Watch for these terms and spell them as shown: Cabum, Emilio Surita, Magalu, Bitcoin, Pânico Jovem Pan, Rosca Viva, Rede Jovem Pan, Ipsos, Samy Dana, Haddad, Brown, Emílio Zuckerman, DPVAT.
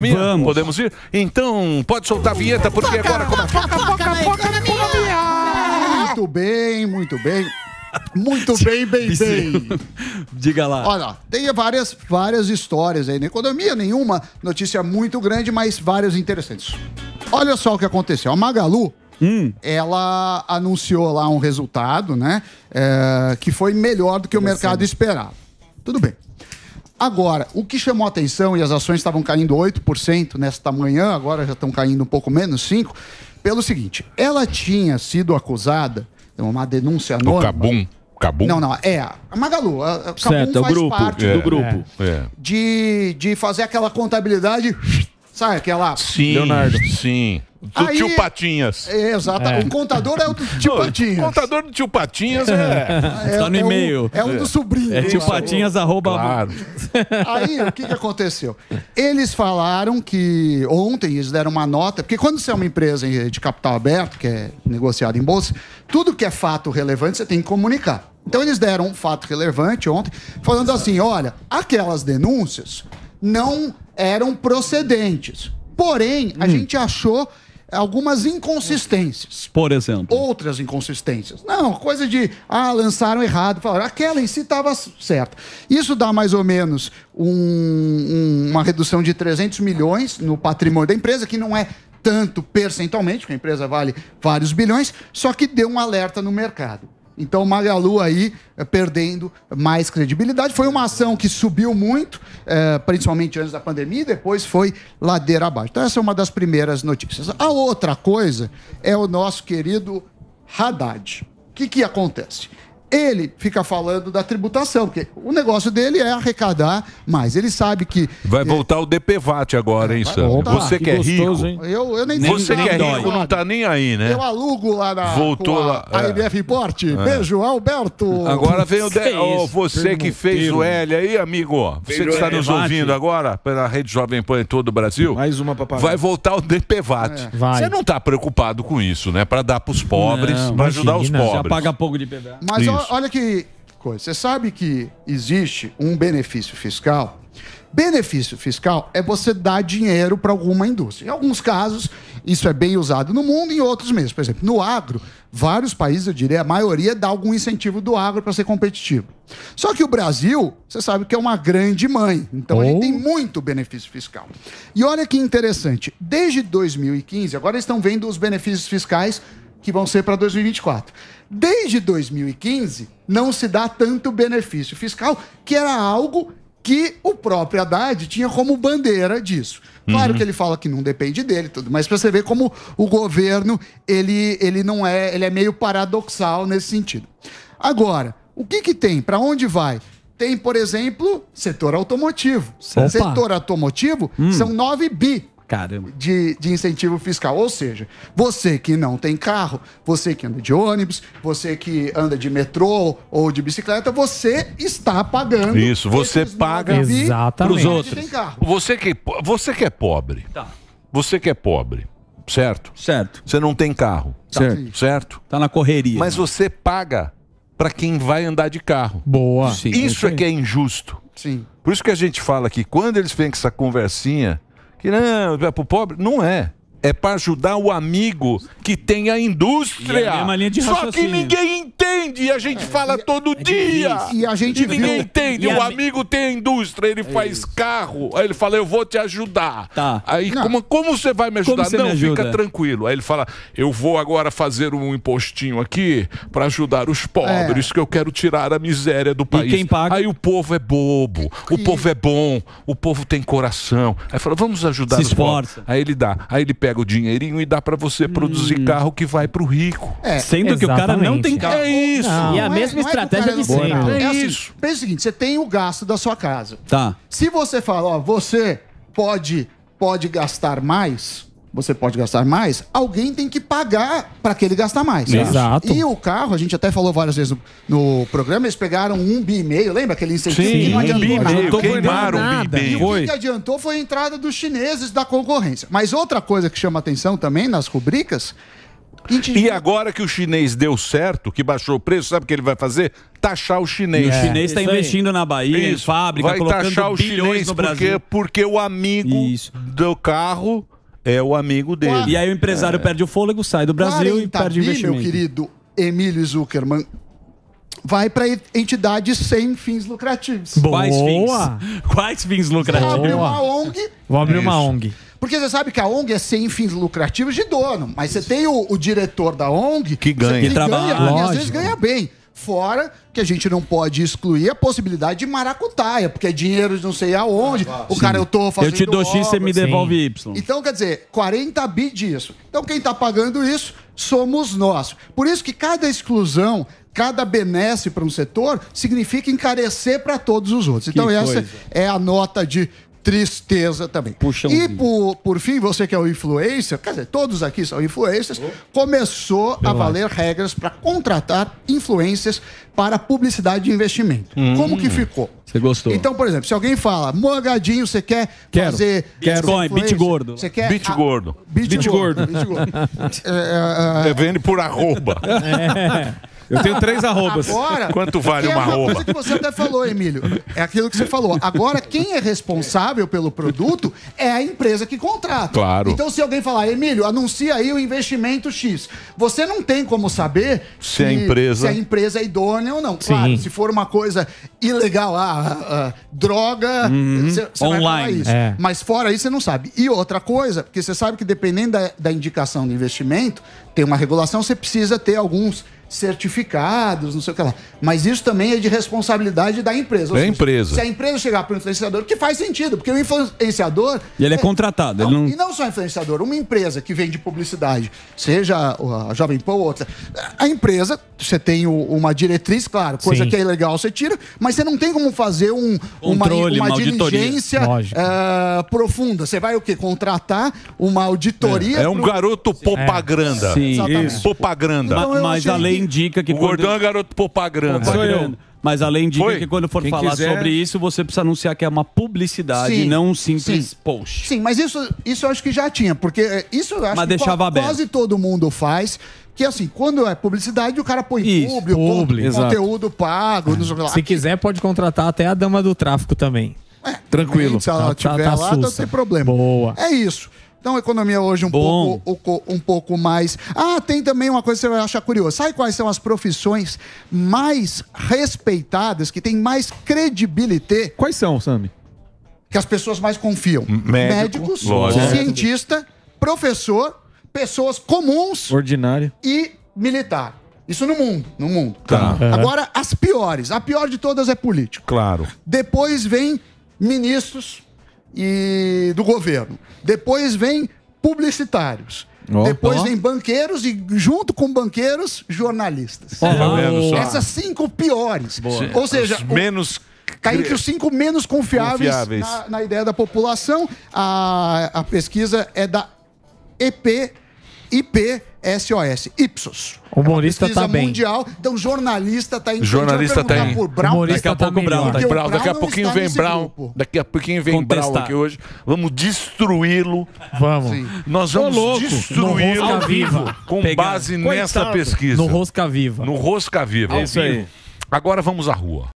Vamos. Podemos ir? Então, pode soltar a vinheta, porque toca, agora começa. Muito bem. Muito bem. Diga lá. Olha, tem várias histórias aí na economia, nenhuma notícia muito grande, mas várias interessantes. Olha só o que aconteceu. A Magalu, ela anunciou lá um resultado, né? Que foi melhor do que o mercado esperava. Tudo bem. Agora, o que chamou a atenção, e as ações estavam caindo 8% nesta manhã, agora já estão caindo um pouco menos, 5%, pelo seguinte, ela tinha sido acusada, uma denúncia anônima... Cabum? Não, é a Magalu. A Cabum certo, faz parte do grupo. De fazer aquela contabilidade, sabe aquela... Sim, Leonardo. Sim. Do Tio Patinhas. Exato. O contador é o do Tio Patinhas. O contador do Tio Patinhas tá no e-mail. É um dos sobrinhos. É Tio Patinhas @ claro. Aí, o que aconteceu? Eles falaram que ontem eles deram uma nota, porque quando você é uma empresa de capital aberto, que é negociada em bolsa, tudo que é fato relevante você tem que comunicar. Então, eles deram um fato relevante ontem, falando assim, olha, aquelas denúncias não eram procedentes. Porém, a gente achou algumas inconsistências. Por exemplo? Outras inconsistências. Não, coisa de, lançaram errado, falaram, aquela em si estava certa. Isso dá mais ou menos uma redução de 300 milhões no patrimônio da empresa, que não é tanto percentualmente, porque a empresa vale vários bilhões, só que deu um alerta no mercado. Então, Magalu aí perdendo mais credibilidade. Foi uma ação que subiu muito, principalmente antes da pandemia, e depois foi ladeira abaixo. Então, essa é uma das primeiras notícias. A outra coisa é o nosso querido Haddad. O que acontece? Ele fica falando da tributação, porque o negócio dele é arrecadar mais. Ele sabe que... Vai voltar o DPVAT agora, hein, Sandro? Você que é rico. Eu nem sei. Você que é rico não tá nem aí, né? Eu alugo lá na... Voltou lá. A IBF Import. Beijo, Alberto. Agora vem o... Você que fez o L aí, amigo. Você que está nos ouvindo agora, pela Rede Jovem Pan em todo o Brasil. Mais uma papai. Vai voltar o DPVAT. Você não tá preocupado com isso, né? Para dar pros pobres, para ajudar os pobres. Já paga pouco de DPVAT. Mas olha que coisa, você sabe que existe um benefício fiscal? Benefício fiscal é você dar dinheiro para alguma indústria. Em alguns casos, isso é bem usado no mundo, em outros mesmo. Por exemplo, no agro, vários países, eu diria, a maioria dá algum incentivo do agro para ser competitivo. Só que o Brasil, você sabe que é uma grande mãe, então a gente tem muito benefício fiscal. E olha que interessante, desde 2015, agora eles estão vendo os benefícios fiscais que vão ser para 2024. Desde 2015, não se dá tanto benefício fiscal, que era algo que o próprio Haddad tinha como bandeira disso. Claro que ele fala que não depende dele, tudo, mas para você ver como o governo, ele não é, ele é meio paradoxal nesse sentido. Agora, o que tem? Para onde vai? Tem, por exemplo, setor automotivo. Opa. Setor automotivo são 9 bi. Caramba. De incentivo fiscal, ou seja, você que não tem carro, você que anda de ônibus, você que anda de metrô ou de bicicleta, você está pagando. Isso, você paga para os outros. Você que é pobre, você que é pobre, certo? Certo. Você não tem carro, certo? Tá na correria. Mas você paga para quem vai andar de carro. Boa. Sim, isso é que é injusto. Sim. Por isso que a gente fala que quando eles vêm com essa conversinha... Que não, é pro pobre? Não é. É para ajudar o amigo que tem a indústria. É a mesma linha de raciocínio. Só que ninguém entende. E a gente fala todo dia. E a gente ninguém entende. E o amigo tem a indústria, ele faz carro. Aí ele fala, eu vou te ajudar. Tá. Aí, como você vai me ajudar? Não, me ajuda? Fica tranquilo. Aí ele fala, eu vou agora fazer um impostinho aqui para ajudar os pobres, que eu quero tirar a miséria do país. E quem paga? Aí o povo é bobo. O povo é bom. O povo tem coração. Aí fala, vamos ajudar os pobres. Aí ele dá. Aí ele pega o dinheirinho e dá pra você produzir carro que vai pro rico. Sendo que o cara não tem carro. É isso. Não, e a mesma estratégia de sempre. É isso. Pensa o seguinte, você tem o gasto da sua casa. Tá. Se você fala, ó, você pode gastar mais, você pode gastar mais, alguém tem que pagar pra que ele gastar mais. Exato. E o carro, a gente até falou várias vezes no programa, eles pegaram 1,5 bi, lembra aquele incentivo? Sim, que não adiantou. 1,5 bi, queimaram 1,5 bi. O que adiantou foi a entrada dos chineses da concorrência. Mas outra coisa que chama atenção também nas rubricas, E agora que o chinês deu certo, que baixou o preço, sabe o que ele vai fazer? Taxar o chinês. É, o chinês está investindo na Bahia, em fábrica, vai colocando taxar o bilhões chinês no Brasil. Porque o amigo do carro é o amigo dele. E aí o empresário perde o fôlego, sai do Brasil e perde o investimento. Meu querido Emílio Zuckerman, vai para entidades sem fins lucrativos. Boa. Quais fins? Quais fins lucrativos? Vou abrir uma ONG. Vou abrir uma ONG. Porque você sabe que a ONG é sem fins lucrativos de dono, mas você tem o diretor da ONG que ganha, que trabalha, e às vezes ganha bem. Fora que a gente não pode excluir a possibilidade de maracutaia, porque é dinheiro de não sei aonde, cara, eu tô fazendo... Eu te dou X, você me devolve Y. Então, quer dizer, 40 bi disso. Então, quem tá pagando isso somos nós. Por isso que cada exclusão, cada benesse para um setor, significa encarecer para todos os outros. Então, essa é a nota de... tristeza também. Puxa, e por fim, você que é o influencer, quer dizer, todos aqui são influencers, começou a valer regras para contratar influencers para publicidade de investimento. Como que ficou? Você gostou? Então, por exemplo, se alguém fala, Mogadinho, você quer fazer... Bitcoin, bit gordo. Você quer... Bit gordo. Bit gordo. Vende por arroba. Eu tenho 3 arrobas. Agora, quanto vale uma arroba? É uma coisa que você até falou, Emílio. É aquilo que você falou. Agora, quem é responsável pelo produto é a empresa que contrata. Claro. Então, se alguém falar, Emílio, anuncia aí o investimento X. Você não tem como saber se se a empresa é idônea ou não. Claro, se for uma coisa ilegal, droga, você vai falar isso. Mas fora isso, você não sabe. E outra coisa, porque você sabe que dependendo da indicação do investimento, tem uma regulação, você precisa ter alguns... certificados, não sei o que lá. Mas isso também é de responsabilidade da empresa. Da empresa. Se a empresa chegar para o influenciador, que faz sentido, porque o influenciador... E ele é contratado. Não, ele não... E não só influenciador, uma empresa que vende publicidade, seja a Jovem Pan ou outra, a empresa, você tem uma diretriz, claro, coisa que é ilegal, você tira, mas você não tem como fazer uma diligência profunda. Você vai o quê? Contratar uma auditoria... É um garoto propaganda. Exatamente. Propaganda. Mas a lei indica que... O Gordão é garoto propaganda. Sou eu. Mas a lei indica que quando for falar sobre isso, você precisa anunciar que é uma publicidade e não um simples post. Sim, mas isso eu acho que já tinha, porque isso eu acho que quase todo mundo faz... Que assim, quando é publicidade, o cara põe público, conteúdo pago. Se quiser, pode contratar até a dama do tráfico também. Tranquilo. Se ela estiver lá, não tem problema. Boa. É isso. Então, a economia hoje um pouco mais... Ah, tem também uma coisa que você vai achar curiosa. Sabe quais são as profissões mais respeitadas, que têm mais credibilidade? Quais são, Sami? Que as pessoas mais confiam. Médicos, cientista, professor... Pessoas comuns e militar. Isso no mundo, Tá. Agora, as piores. A pior de todas é político. Claro. Depois vem ministros do governo. Depois vem publicitários. Depois vem banqueiros e, junto com banqueiros, jornalistas. Essas 5 piores. Boa. Ou seja... Tá entre os 5 menos confiáveis. Na ideia da população. A pesquisa é da Ipsos. Ipsos. O humorista é tá bem. Mundial, então jornalista tá em... Jornalista tá em... Por Brown, humorista daqui a pouco Brown. Daqui a pouquinho vem Brown. Daqui a pouquinho vem Brown aqui hoje. Vamos destruí-lo. Vamos. Sim. Nós vamos destruí-lo vivo. Com base nessa pesquisa. No Rosca Viva. É isso aí. Agora vamos à rua.